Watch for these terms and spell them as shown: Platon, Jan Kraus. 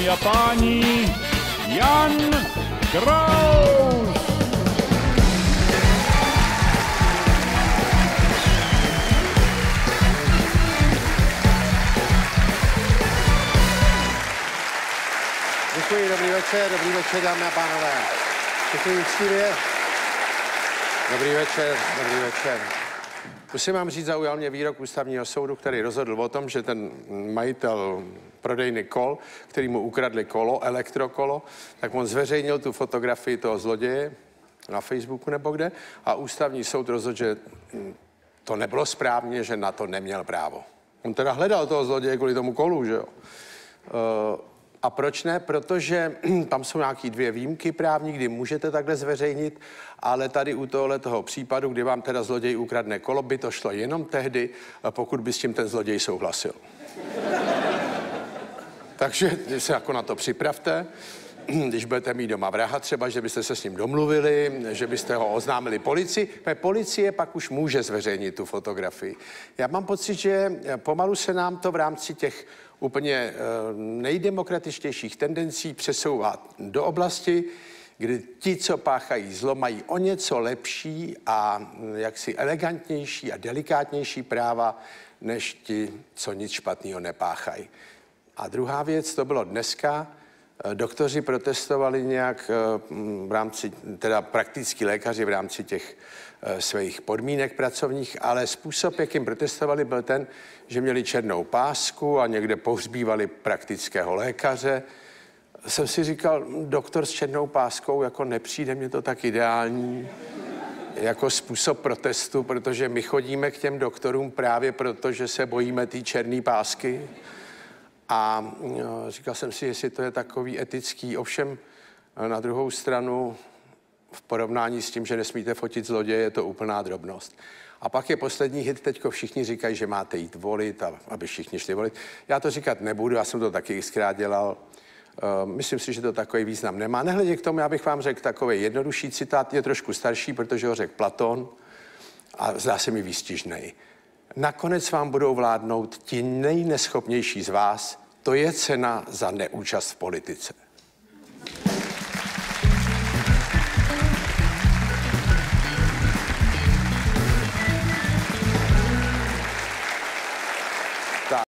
dámy a páni, Jan Kraus! Děkuji, dobrý večer, dámy a pánové. Děkuji úctivě. Dobrý večer, dobrý večer. Musím vám říct, zaujal mě výrok ústavního soudu, který rozhodl o tom, že ten majitel prodejny kol, který mu ukradli kolo, elektrokolo, tak on zveřejnil tu fotografii toho zloděje na Facebooku nebo kde a ústavní soud rozhodl, že to nebylo správně, že na to neměl právo. On teda hledal toho zloděje kvůli tomu kolu, že jo? A proč ne? Protože tam jsou nějaké dvě výjimky právní, kdy můžete takhle zveřejnit, ale tady u tohoto případu, kdy vám teda zloděj ukradne kolo, by to šlo jenom tehdy, pokud by s tím ten zloděj souhlasil. Takže se jako na to připravte, když budete mít doma vraha třeba, že byste se s ním domluvili, že byste ho oznámili policii. Policie pak už může zveřejnit tu fotografii. Já mám pocit, že pomalu se nám to v rámci těch úplně nejdemokratičtějších tendencí přesouvat do oblasti, kdy ti, co páchají zlo, mají o něco lepší a jaksi elegantnější a delikátnější práva, než ti, co nic špatného nepáchají. A druhá věc, to bylo dneska, doktoři protestovali nějak v rámci, teda praktický lékaři v rámci těch svých podmínek pracovních, ale způsob, jakým protestovali, byl ten, že měli černou pásku a někde pohřbívali praktického lékaře. Jsem si říkal, doktor s černou páskou, jako nepřijde mě to tak ideální jako způsob protestu, protože my chodíme k těm doktorům právě proto, že se bojíme té černé pásky. A říkal jsem si, jestli to je takový etický, ovšem na druhou stranu v porovnání s tím, že nesmíte fotit zloděje, je to úplná drobnost. A pak je poslední hit, teďko všichni říkají, že máte jít volit, aby všichni šli volit. Já to říkat nebudu, já jsem to taky xkrát dělal. Myslím si, že to takový význam nemá. Nehledě k tomu, já bych vám řekl takový jednodušší citát, je trošku starší, protože ho řekl Platon a zdá se mi výstižnej. Nakonec vám budou vládnout ti nejneschopnější z vás, to je cena za neúčast v politice.